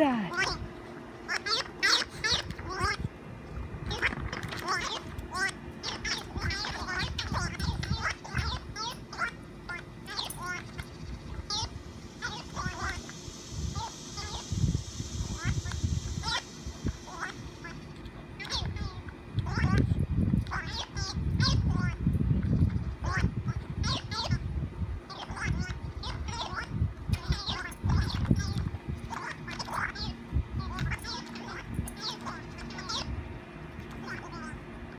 that?